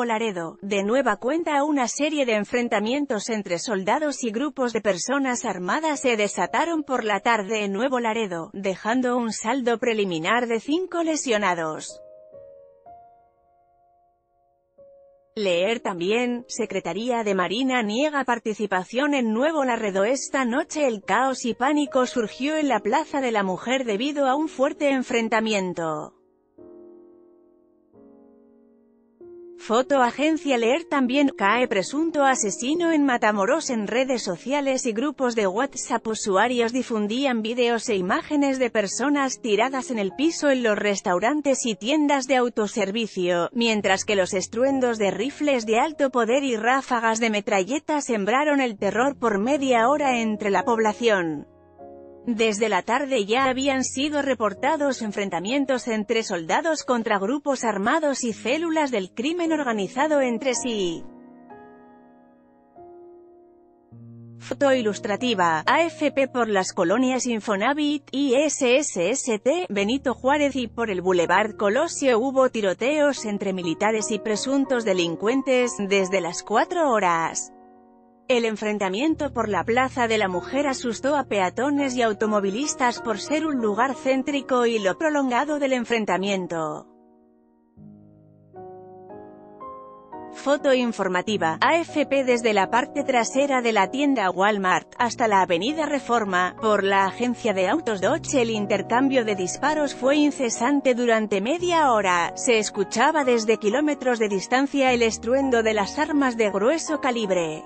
Nuevo Laredo, de nueva cuenta a una serie de enfrentamientos entre soldados y grupos de personas armadas se desataron por la tarde en Nuevo Laredo, dejando un saldo preliminar de 5 lesionados. Leer también, Secretaría de Marina niega participación en Nuevo Laredo. Esta noche el caos y pánico surgió en la Plaza de la Mujer debido a un fuerte enfrentamiento. Foto agencia Leer también, cae presunto asesino en Matamoros. En redes sociales y grupos de WhatsApp usuarios difundían videos e imágenes de personas tiradas en el piso en los restaurantes y tiendas de autoservicio, mientras que los estruendos de rifles de alto poder y ráfagas de metralleta sembraron el terror por media hora entre la población. Desde la tarde ya habían sido reportados enfrentamientos entre soldados contra grupos armados y células del crimen organizado entre sí. Foto ilustrativa, AFP por las colonias Infonavit, ISSST, Benito Juárez y por el Boulevard Colosio hubo tiroteos entre militares y presuntos delincuentes, desde las 4 horas. El enfrentamiento por la Plaza de la Mujer asustó a peatones y automovilistas por ser un lugar céntrico y lo prolongado del enfrentamiento. Foto informativa, AFP desde la parte trasera de la tienda Walmart hasta la Avenida Reforma, por la agencia de autos Dodge. El intercambio de disparos fue incesante durante media hora, se escuchaba desde kilómetros de distancia el estruendo de las armas de grueso calibre.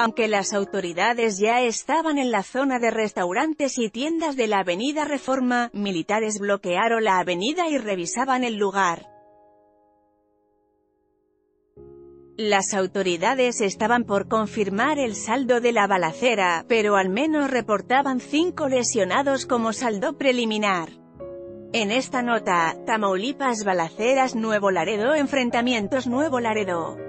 Aunque las autoridades ya estaban en la zona de restaurantes y tiendas de la Avenida Reforma, militares bloquearon la avenida y revisaban el lugar. Las autoridades estaban por confirmar el saldo de la balacera, pero al menos reportaban 5 lesionados como saldo preliminar. En esta nota, Tamaulipas balaceras Nuevo Laredo, enfrentamientos Nuevo Laredo.